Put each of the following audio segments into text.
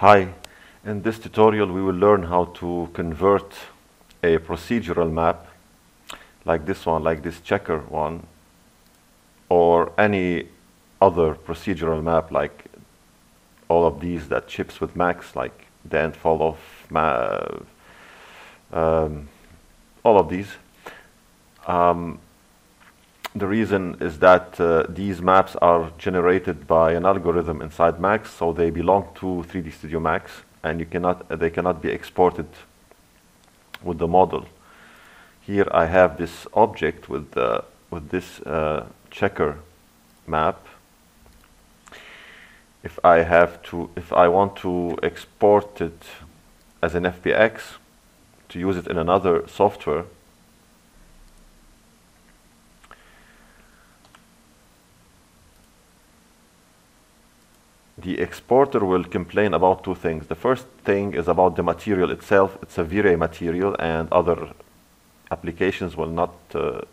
Hi, in this tutorial we will learn how to convert a procedural map like this one, like this checker one, or any other procedural map like all of these that ships with Max, like the end fall off, all of these. The reason is that these maps are generated by an algorithm inside Max, so they belong to 3D Studio Max, and they cannot be exported with the model. Here I have this object with this checker map. If I want to export it as an FBX to use it in another software, the exporter will complain about two things. The first thing is about the material itself. It's a v-ray material, and other applications will not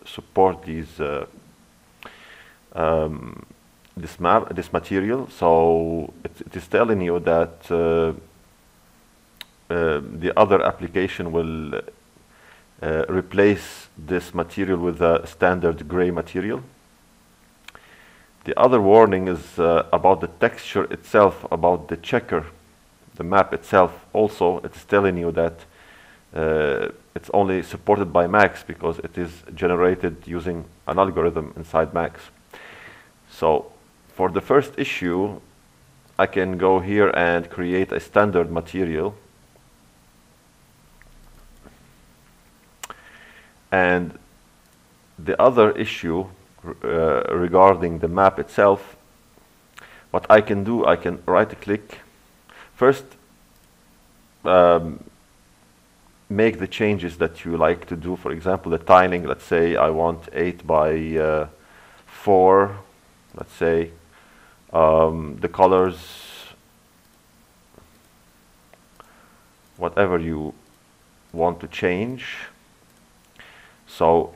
support these this material. So it is telling you that the other application will replace this material with a standard gray material. The other warning is about the texture itself, about the checker, the map itself. Also, it's telling you that it's only supported by Max because it is generated using an algorithm inside Max. So, for the first issue, I can go here and create a standard material. And the other issue regarding the map itself, what I can do, I can right-click, first make the changes that you like to do. For example, the tiling, let's say I want 8 by 4, let's say, the colors, whatever you want to change. So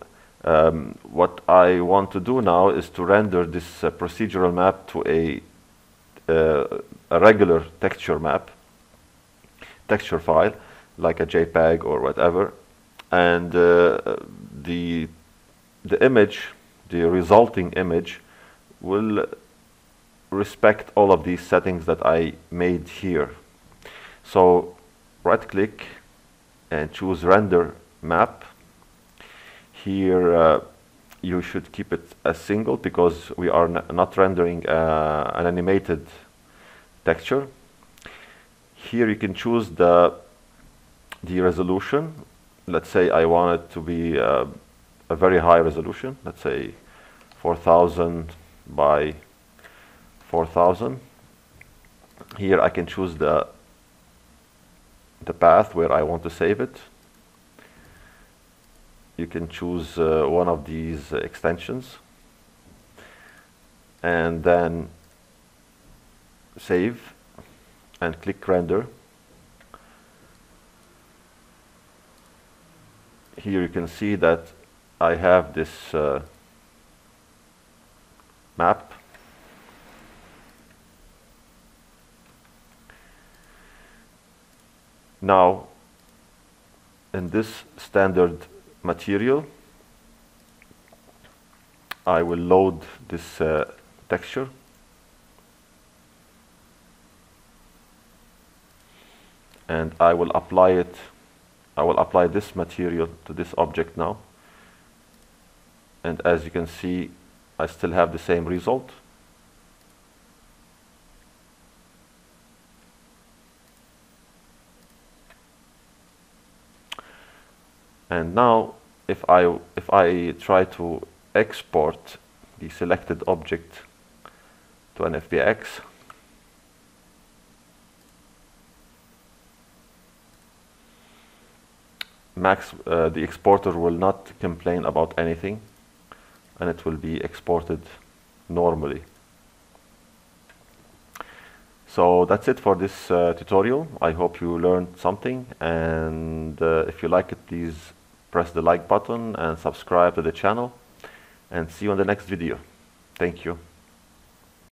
what I want to do now is to render this procedural map to a regular texture map, texture file, like a JPEG or whatever, and the image, the resulting image, will respect all of these settings that I made here. So right-click and choose Render Map. Here you should keep it as single because we are not rendering an animated texture. Here you can choose the resolution. Let's say I want it to be a very high resolution. Let's say 4000 by 4000. Here I can choose the path where I want to save it. You can choose one of these extensions and then save and click render. Here you can see that I have this map. Now, in this standard material, I will load this texture. And I will apply it. I will apply this material to this object now. And as you can see, I still have the same result. And now, if I try to export the selected object to an FBX, Max, the exporter will not complain about anything, and it will be exported normally. So that's it for this tutorial. I hope you learned something, and if you like it, please press the like button and subscribe to the channel, and see you on the next video. Thank you.